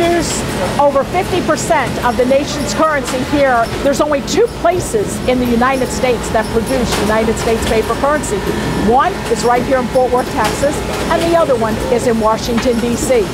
produce over 50% of the nation's currency here. There's only two places in the United States that produce United States paper currency. One is right here in Fort Worth, Texas, and the other one is in Washington, D.C.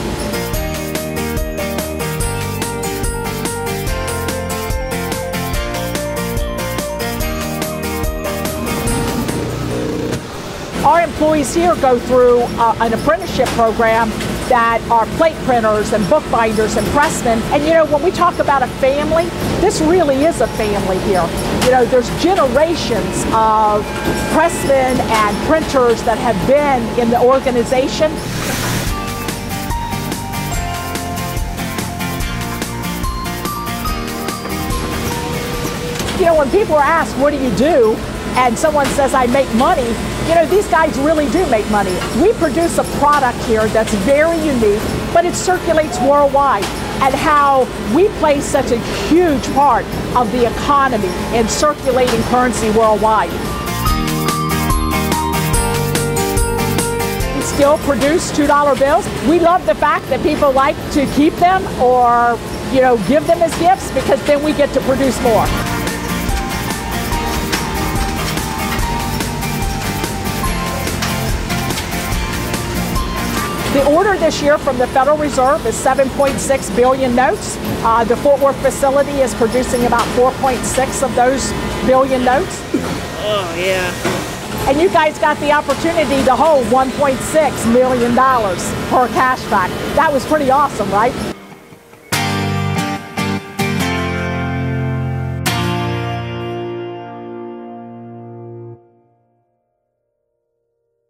Our employees here go through an apprenticeship program that are plate printers and bookbinders and pressmen. And you know, when we talk about a family, this really is a family here. You know, there's generations of pressmen and printers that have been in the organization. You know, when people are asked, what do you do? And someone says, I make money. You know, these guys really do make money. We produce a product here that's very unique, but it circulates worldwide, and how we play such a huge part of the economy in circulating currency worldwide. We still produce $2 bills. We love the fact that people like to keep them or, you know, give them as gifts, because then we get to produce more. The order this year from the Federal Reserve is 7.6 billion notes. The Fort Worth facility is producing about 4.6 of those billion notes. Oh, yeah. And you guys got the opportunity to hold $1.6 million per cashback. That was pretty awesome, right?